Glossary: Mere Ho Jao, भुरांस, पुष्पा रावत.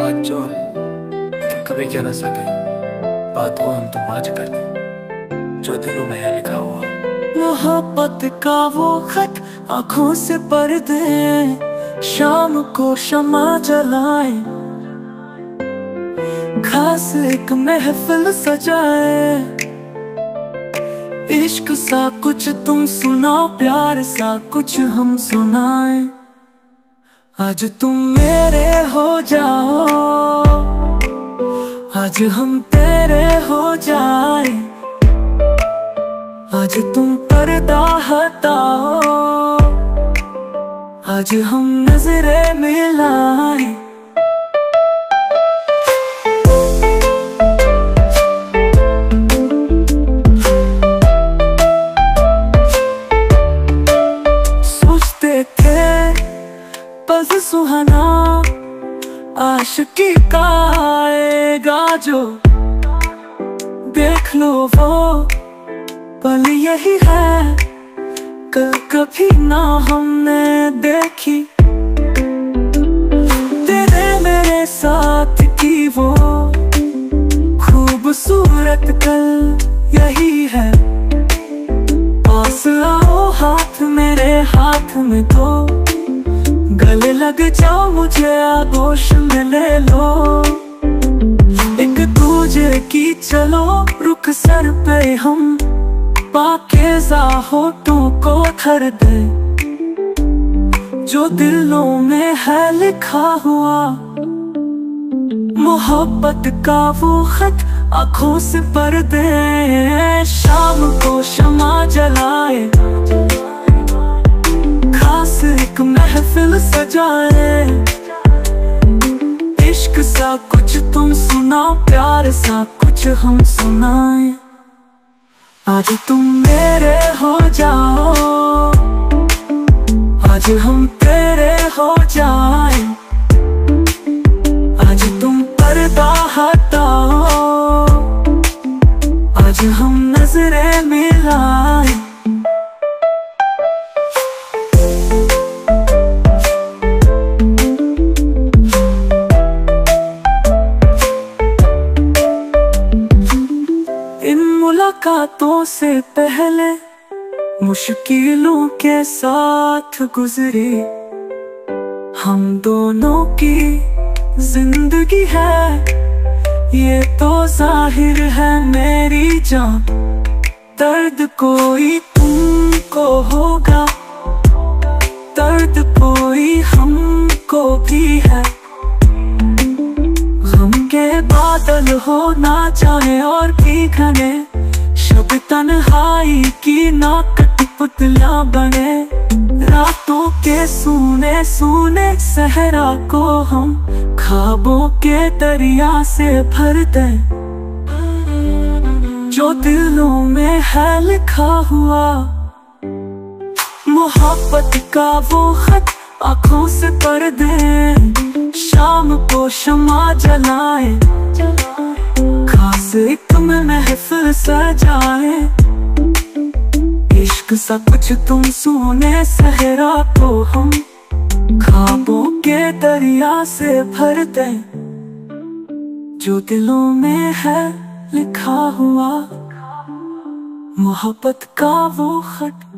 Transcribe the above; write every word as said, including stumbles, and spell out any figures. बात जो है कभी कह ना सके, बात को हम तुम आज करते जो दिलों में है लिखा हुआ। मोहब्बत का वो खत आँखों से पर्दे शाम को शमा जलाए, घास एक महफिल सजाए, इश्क सा कुछ तुम सुनाओ, प्यार सा कुछ हम सुनाए। आज तुम मेरे हो जाओ, आज हम तेरे हो जाए, आज तुम पर्दा हटाओ, आज हम नजरें मिलाए। सुहाना आशिकी का आएगा जो, देख लो वो पल यही है, कल कभी ना हमने देखी तेरे मेरे साथ की वो खूबसूरत कल यही है। पास आओ हाथ मेरे, हाथ में दो गले लग जाओ, मुझे आगोश में ले लो, एक दूजे की चलो रुख सर पे हम, पाकेज़ा होठों को थर दे जो दिलों में है लिखा हुआ। मोहब्बत का वो खत आँखों से पर्दे शाम को शमा जलाए, एक महफिल सजाए, इश्क सा कुछ तुम सुनाओ, प्यार सा कुछ हम सुनाए। आज तुम मेरे हो जाओ, आज हम तेरे हो जाए, आज तुम पर्दा हटाओ, आज हम नजरें मिलाए। मुलाकातों से पहले मुश्किलों के साथ गुजरी हम दोनों की जिंदगी है, ये तो जाहिर है मेरी जान, दर्द कोई तुमको होगा, दर्द कोई हमको भी है। गम के बादल हो ना जाए और भी घने, शब तन्हाई की ना कठपुतलियां बने, रातों के सूने सूने सहरा को हम ख्वाबों के दरिया से भर दें जो दिलों में है लिखा हुआ। मोहब्बत का वो खत आँखों से पर्दे शाम को शमा जलाए, खास एक में महफिल सजाए, इश्क सा कुछ तुम सोने सहरा को हम ख्वाबों के दरिया से भर दें जो दिलों में है लिखा हुआ। मोहब्बत का वो खत